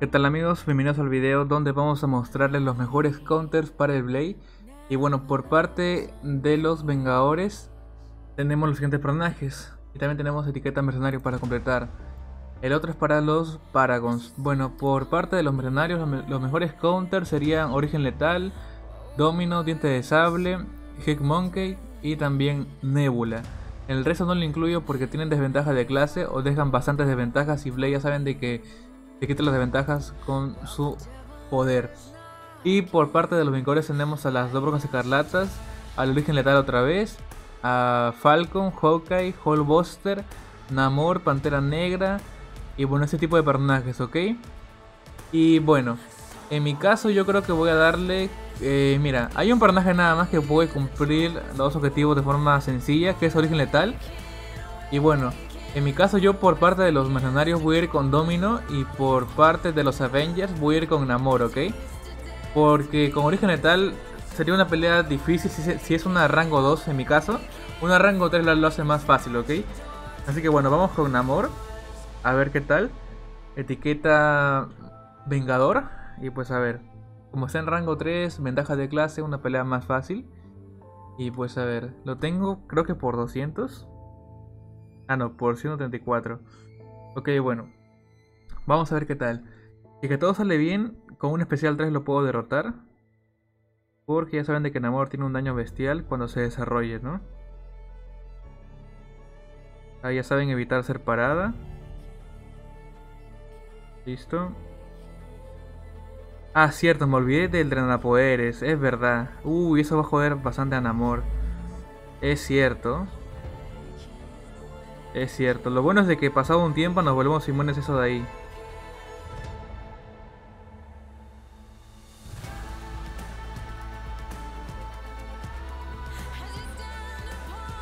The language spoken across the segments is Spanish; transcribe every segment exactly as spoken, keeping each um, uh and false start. ¿Qué tal amigos? Bienvenidos al video donde vamos a mostrarles los mejores counters para el Blade. Y bueno, por parte de los Vengadores tenemos los siguientes personajes. Y también tenemos etiqueta Mercenario para completar. El otro es para los Paragons. Bueno, por parte de los Mercenarios los, me los mejores counters serían Origen Letal, Domino, Diente de Sable, Hit Monkey y también Nebula. El resto no lo incluyo porque tienen desventajas de clase o dejan bastantes desventajas y Blade ya saben de que se quitan las desventajas con su poder. Y por parte de los Vengadores tenemos a las Dobronas Escarlatas, al Origen Letal otra vez, a Falcon, Hawkeye, Hulkbuster, Namor, Pantera Negra y bueno, ese tipo de personajes, ¿ok? Y bueno, en mi caso yo creo que voy a darle... Eh, mira, hay un personaje nada más que puede cumplir los objetivos de forma sencilla, que es Origen Letal. Y bueno, en mi caso yo por parte de los Mercenarios voy a ir con Domino y por parte de los Avengers voy a ir con Namor, ¿ok? Porque con Origen Letal sería una pelea difícil si, si es una rango dos en mi caso. Una rango tres lo hace más fácil, ¿ok? Así que bueno, vamos con Namor. A ver qué tal. Etiqueta Vengador. Y pues a ver. Como está en rango tres, ventaja de clase, una pelea más fácil. Y pues a ver, lo tengo creo que por doscientos. Ah no, por ciento treinta y cuatro. Ok, bueno. Vamos a ver qué tal. Y que todo sale bien, con un especial tres lo puedo derrotar. Porque ya saben de que Namor tiene un daño bestial cuando se desarrolle, ¿no? Ah, ya saben evitar ser parada. Listo. Ah, cierto, me olvidé del Drenapoderes, es verdad. Uy, eso va a joder bastante a Namor. Es cierto. Es cierto, lo bueno es de que pasado un tiempo nos volvemos inmunes eso de ahí.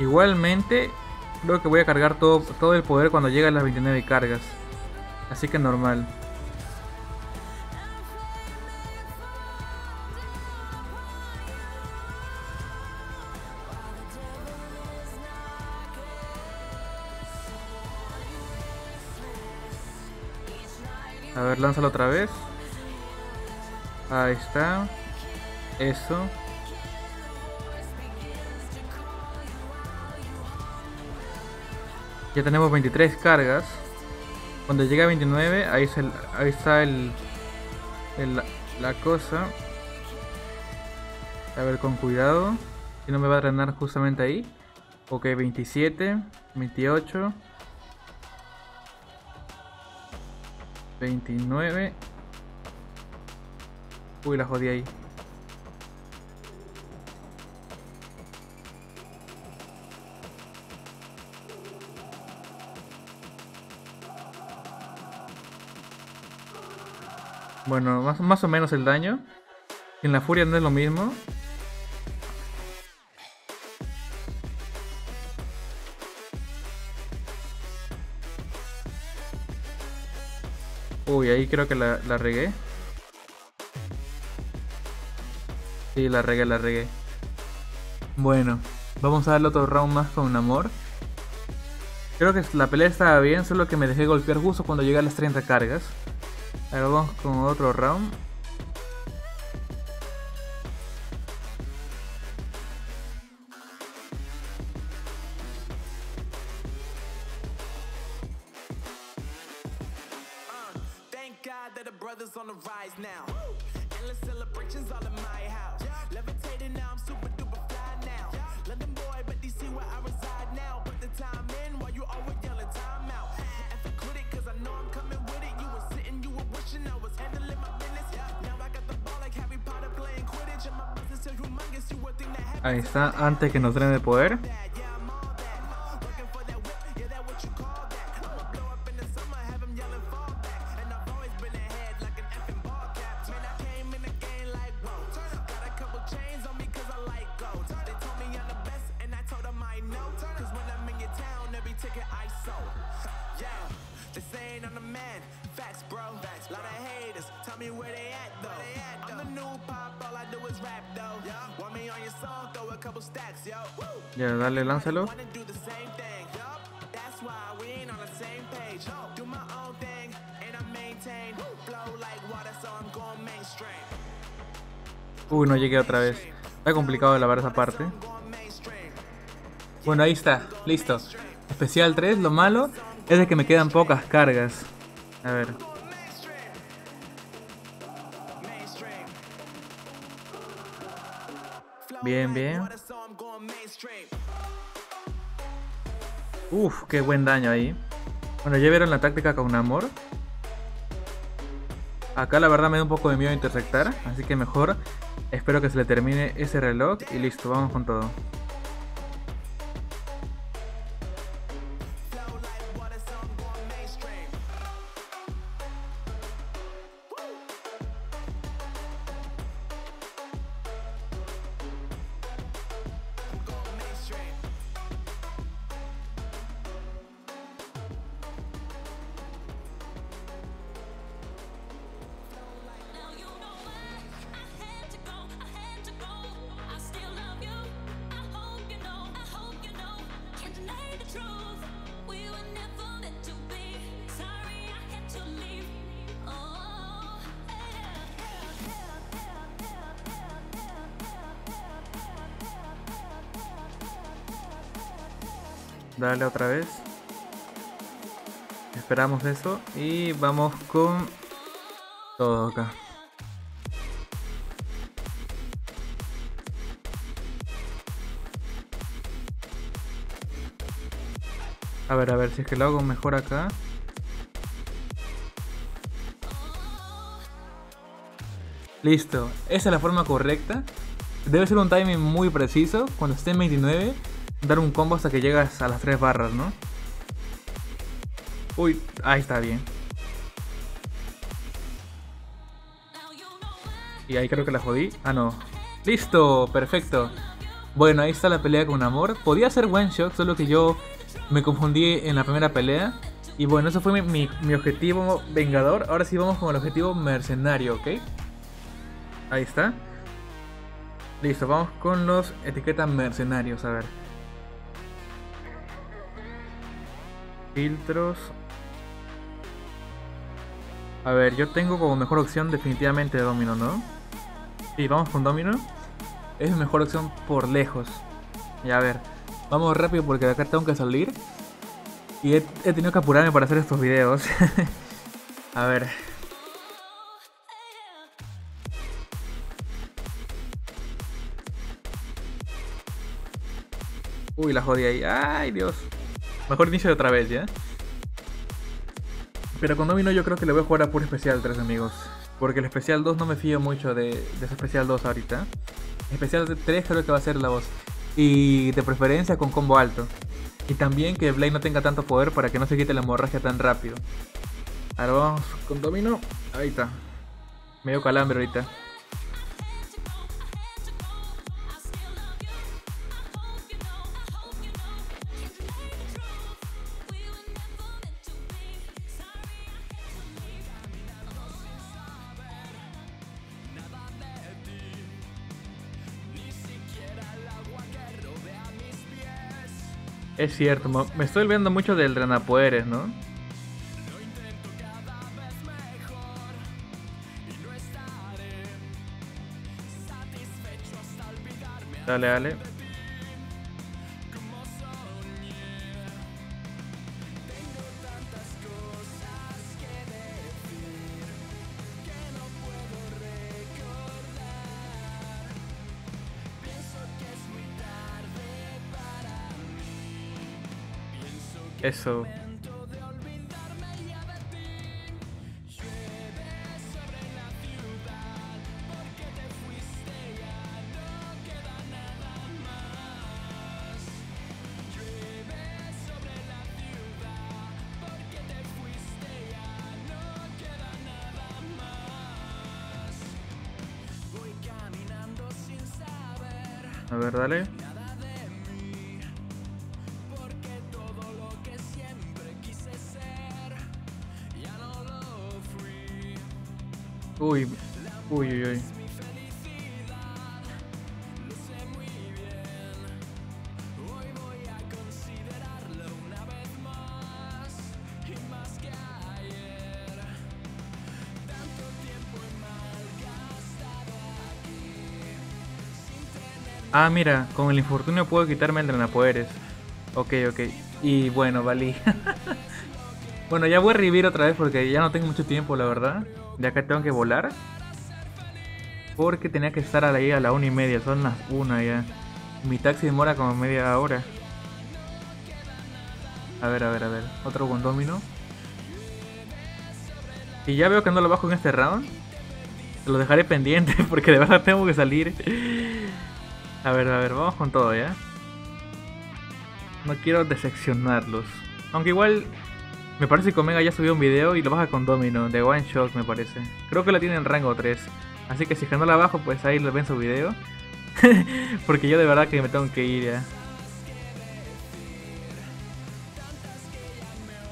Igualmente, creo que voy a cargar todo, todo el poder cuando llegue a las veintinueve cargas. Así que normal. A ver, lánzalo otra vez. Ahí está. Eso. Ya tenemos veintitrés cargas. Cuando llega a veintinueve, ahí, es el, ahí está el, el, la cosa. A ver, con cuidado. Si no me va a drenar justamente ahí. Ok, veintisiete, veintiocho. veintinueve. Uy, la jodí ahí. Bueno, más, más o menos el daño. En la furia no es lo mismo. Uy, ahí creo que la, la regué. Sí, la regué, la regué. Bueno, vamos a darle otro round más con Namor. Creo que la pelea estaba bien, solo que me dejé golpear justo cuando llegué a las treinta cargas. Ahora vamos con otro round. Ahí está, antes que nos drene de poder. Ya, dale, lánzalo. Uy, no llegué otra vez. Está complicado de lavar esa parte. Bueno, ahí está, listo. Especial tres, lo malo es de que me quedan pocas cargas. A ver. Bien, bien. Uf, qué buen daño ahí. Bueno, ya vieron la táctica con Namor. Acá la verdad me da un poco de miedo interceptar, así que mejor espero que se le termine ese reloj y listo, vamos con todo. Dale otra vez. Esperamos eso y vamos con todo acá. A ver, a ver si es que lo hago mejor acá. Listo, esa es la forma correcta. Debe ser un timing muy preciso. Cuando esté en veintinueve, dar un combo hasta que llegas a las tres barras, ¿no? Uy, ahí está bien. Y ahí creo que la jodí. Ah, no. ¡Listo! Perfecto. Bueno, ahí está la pelea con Namor. Podía ser one shot, solo que yo me confundí en la primera pelea. Y bueno, eso fue mi, mi, mi objetivo vengador. Ahora sí vamos con el objetivo mercenario, ¿ok? Ahí está. Listo, vamos con los etiquetas mercenarios, a ver. Filtros. A ver, yo tengo como mejor opción definitivamente Domino, ¿no? Sí, vamos con Domino. Es mi mejor opción por lejos. Y a ver, vamos rápido porque de acá tengo que salir. Y he, he tenido que apurarme para hacer estos videos. A ver. Uy, la jodí ahí. ¡Ay, Dios! Mejor inicio de otra vez, ¿ya? Pero con Domino yo creo que le voy a jugar a puro especial tres, amigos. Porque el especial dos no me fío mucho de, de ese especial dos ahorita. Especial tres creo que va a ser la voz. Y de preferencia con combo alto. Y también que Blade no tenga tanto poder para que no se quite la hemorragia tan rápido. Ahora vamos con Domino. Ahí está. Medio calambre ahorita. Es cierto, me estoy olvidando mucho del Drenapoderes, ¿no? Dale, dale. Eso. A ver, dale. Uy, uy, uy, uy. Ah, mira, con el infortunio puedo quitarme el Drenapoderes. Ok, ok. Y bueno, valí. Bueno, ya voy a revivir otra vez porque ya no tengo mucho tiempo, la verdad. De acá tengo que volar. Porque tenía que estar ahí a la una y media, son las una ya. Mi taxi demora como media hora. A ver, a ver, a ver. Otro con Domino. Y ya veo que no lo bajo en este round. Se lo dejaré pendiente porque de verdad tengo que salir. A ver, a ver, vamos con todo ya. No quiero decepcionarlos. Aunque igual me parece que Omega ya subió un video y lo baja con Domino, de One Shot me parece. Creo que la tiene en rango tres. Así que si es que no la bajo, pues ahí lo ven su video. Porque yo de verdad que me tengo que ir ya.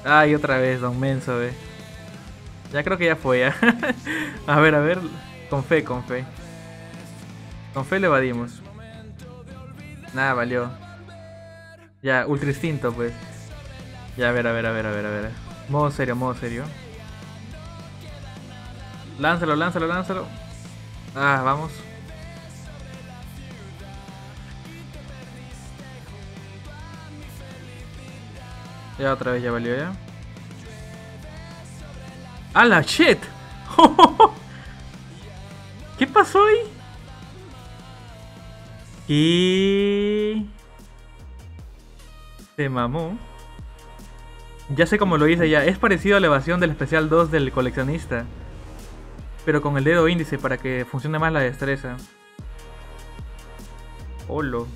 Ay, otra vez, don menso, eh. Ya creo que ya fue ya. A ver, a ver. Con fe, con fe. Con fe le evadimos. Nada, valió. Ya, ultra instinto, pues. Ya, a ver, a ver, a ver, a ver, a ver. Modo serio, modo serio. Lánzalo, lánzalo, lánzalo. Ah, vamos. Ya otra vez, ya valió ya. ¡A la shit! ¿Qué pasó ahí? Y... se mamó. Ya sé cómo lo hice ya. Es parecido a la evasión del especial dos del coleccionista, pero con el dedo índice para que funcione más la destreza. Holo.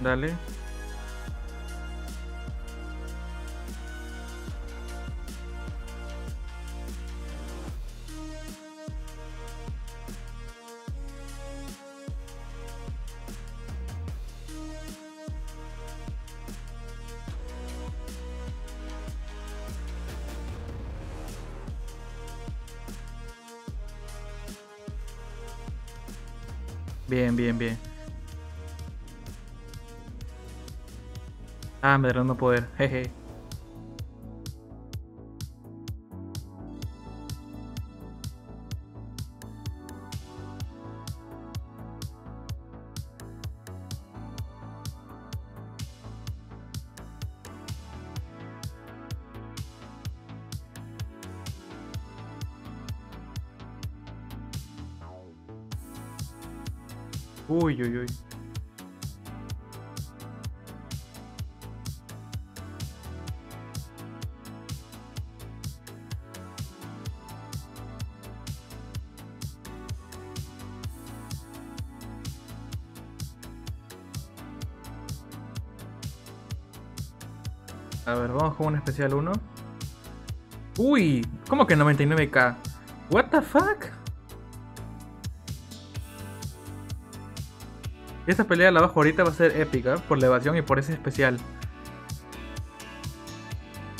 Dale. Bien, bien, bien. Ah, me dieron no poder, jeje. Uy, uy, uy. A ver, vamos con un especial uno. Uy, ¿cómo que noventa y nueve K? What the fuck? Esta pelea la bajo ahorita va a ser épica por la evasión y por ese especial.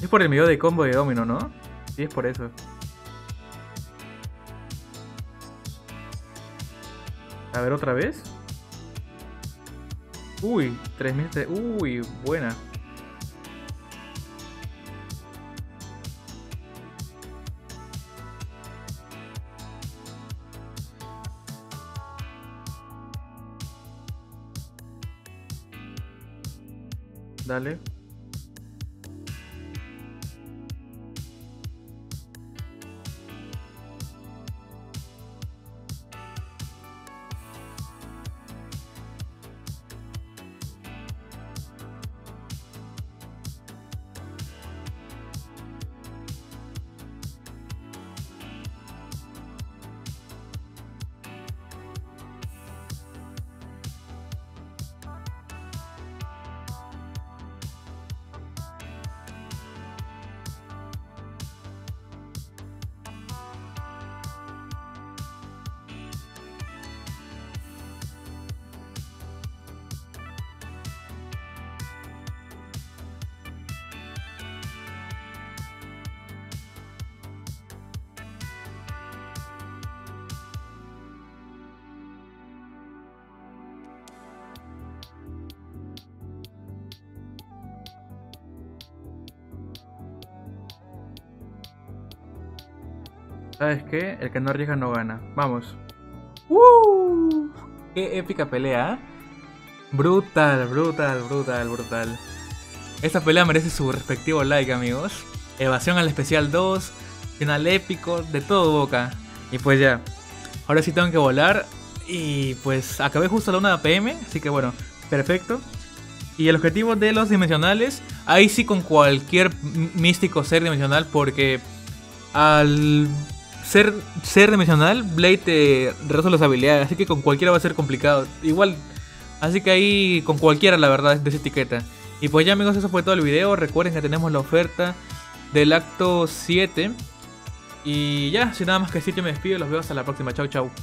Es por el video de combo de Domino, ¿no? Sí, es por eso. A ver, otra vez. Uy, tres mil. Uy, buena. Dale. ¿Sabes qué? El que no arriesga no gana. Vamos. ¡Uh! ¡Qué épica pelea! Brutal, brutal, brutal, brutal. Esta pelea merece su respectivo like, amigos. Evasión al especial dos. Final épico, de todo boca. Y pues ya. Ahora sí tengo que volar. Y pues acabé justo a la una de la p m. Así que bueno, perfecto. Y el objetivo de los dimensionales, ahí sí con cualquier místico ser dimensional, porque al ser, ser dimensional, Blade te reduce las habilidades, así que con cualquiera va a ser complicado. Igual, así que ahí con cualquiera, la verdad, de esa etiqueta. Y pues ya, amigos, eso fue todo el video. Recuerden que tenemos la oferta del acto siete. Y ya, sin nada más que decir, yo me despido y los veo hasta la próxima. Chau, chau.